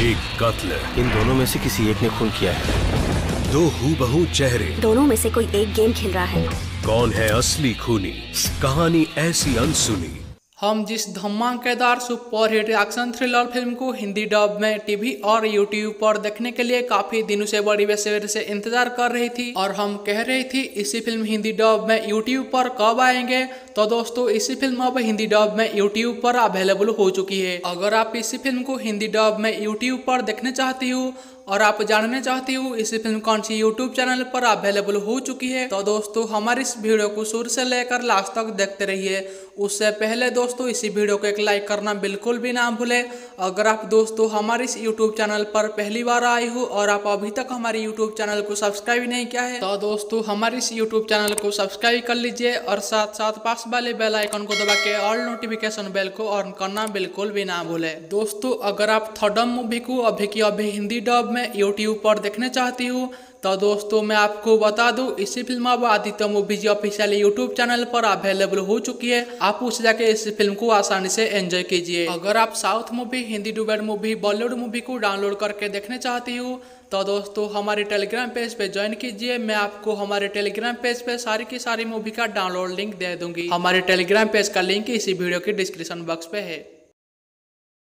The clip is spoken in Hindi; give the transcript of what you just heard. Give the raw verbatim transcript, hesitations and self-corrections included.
एक कत्ल। इन दोनों में से किसी एक ने खून किया है। दो हूबहू चेहरे। दोनों में से कोई एक गेम खेल रहा है। कौन है असली खूनी? कहानी ऐसी अनसुनी। हम जिस धमाकेदार सुपरहिट एक्शन थ्रिलर फिल्म को हिंदी डब में टीवी और यूट्यूब पर देखने के लिए काफी दिनों से बड़ी बेसब्री से इंतजार कर रही थी और हम कह रही थी इसी फिल्म हिंदी डब में यूट्यूब पर कब आएंगे, तो दोस्तों इसी फिल्म अब हिंदी डब में यूट्यूब पर अवेलेबल हो चुकी है। अगर आप इसी फिल्म को हिंदी डब में यूट्यूब पर देखना चाहती हो और आप जानना चाहती हो इसी फिल्म कौन सी यूट्यूब चैनल पर अवेलेबल हो चुकी है, तो दोस्तों हमारे इस वीडियो को शुरू से लेकर लास्ट तक देखते रहिए। उससे पहले दोस्तों इसी वीडियो को एक लाइक करना बिल्कुल भी ना भूलें। अगर आप दोस्तों हमारे इस यूट्यूब चैनल पर पहली बार आए हो और आप अभी तक हमारे यूट्यूब चैनल को सब्सक्राइब नहीं किया है, तो दोस्तों हमारे इस यूट्यूब चैनल को सब्सक्राइब कर लीजिए और साथ साथ पास वाले बेल आइकन को दबा के ऑल नोटिफिकेशन बेल को ऑन करना बिल्कुल भी ना भूलें। दोस्तों अगर आप थडम मूवी को अभी की अभी हिंदी डब में यूट्यूब पर देखना चाहती हो, तो दोस्तों मैं आपको बता दूं इसी फिल्म अब Aditya movies official YouTube channel पर अवेलेबल हो चुकी है। आप उसे जाके इस फिल्म को आसानी से एंजॉय कीजिए। अगर आप south movie, Hindi dubbed movie, Bollywood movie को डाउनलोड करके देखना चाहती हो, तो दोस्तों हमारे टेलीग्राम पेज पे ज्वाइन कीजिए। मैं आपको हमारे टेलीग्राम पेज पे सारी की सारी मूवी का डाउनलोड लिंक दे दूंगी। हमारे टेलीग्राम पेज का लिंक इसी वीडियो के डिस्क्रिप्शन बॉक्स पे है।